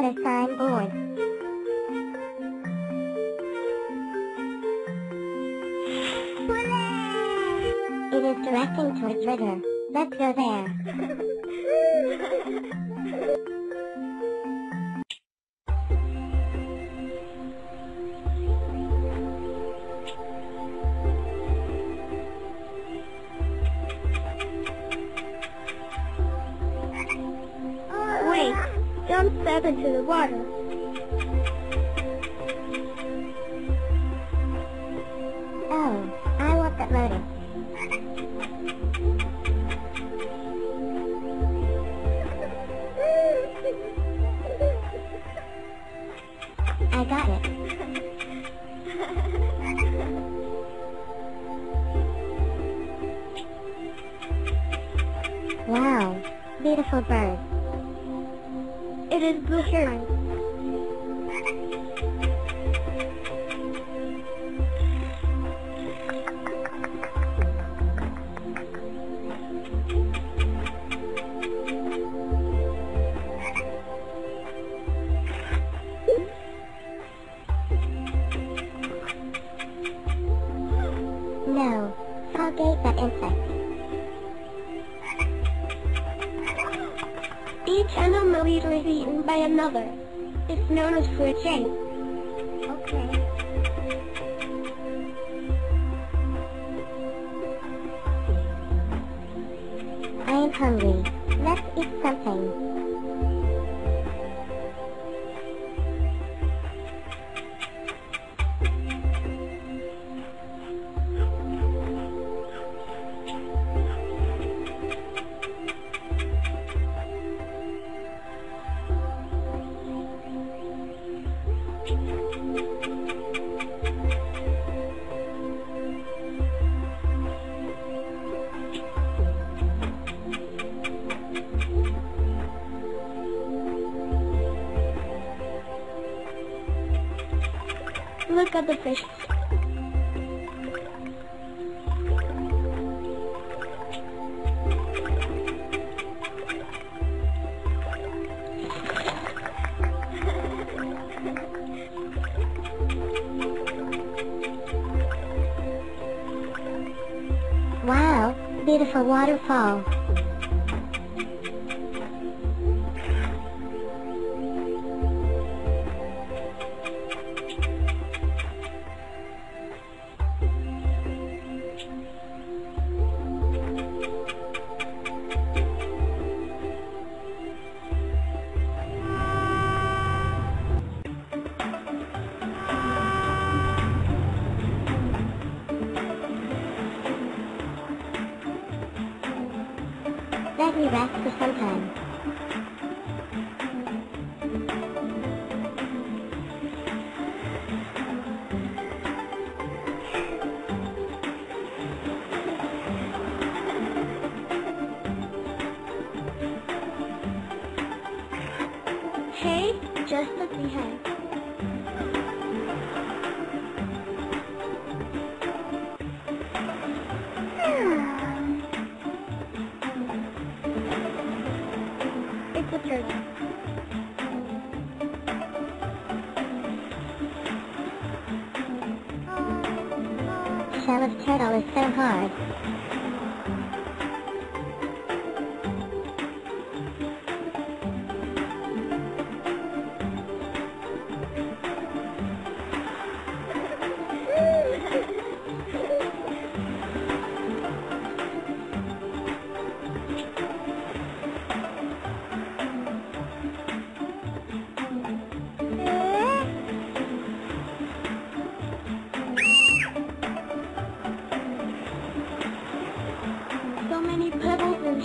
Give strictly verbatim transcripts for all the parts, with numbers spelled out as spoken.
gonna sign board. It is directing towards river. Let's go there. Jump step into the water. Oh, I want that motor. I got it. Wow, beautiful bird. It is blue heron. No, I'll that insect. Each animal leader is eaten by another. It's known as food chain. Okay. I am hungry. Let's eat something. Look at the fish. Wow, beautiful waterfall. Let me rest for some time. Hey, just look behind. Shell of turtle is so hard.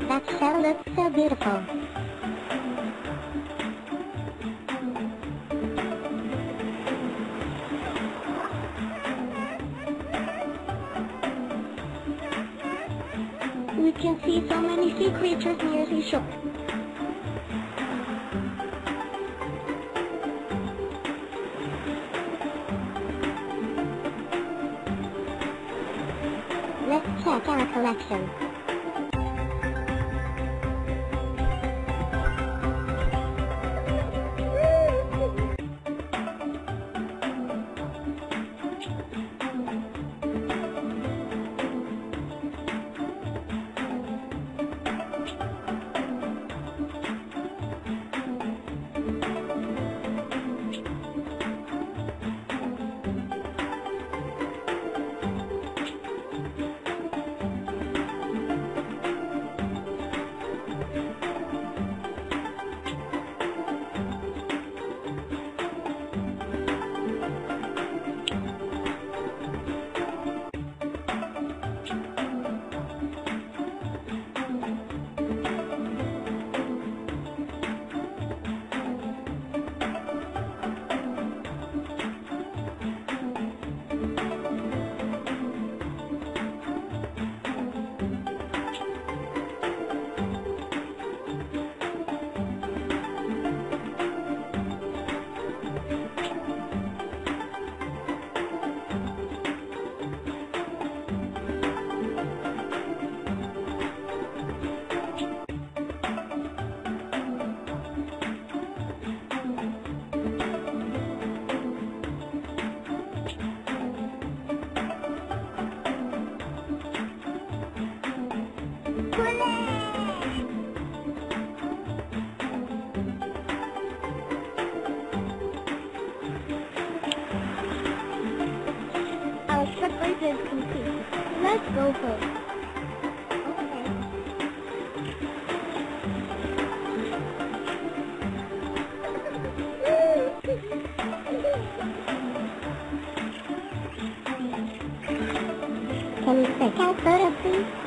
That shell looks so beautiful. you can see so many sea creatures near the shore. Let's check our collection. Is complete. Let's go home. Okay. Can we check out photos, please?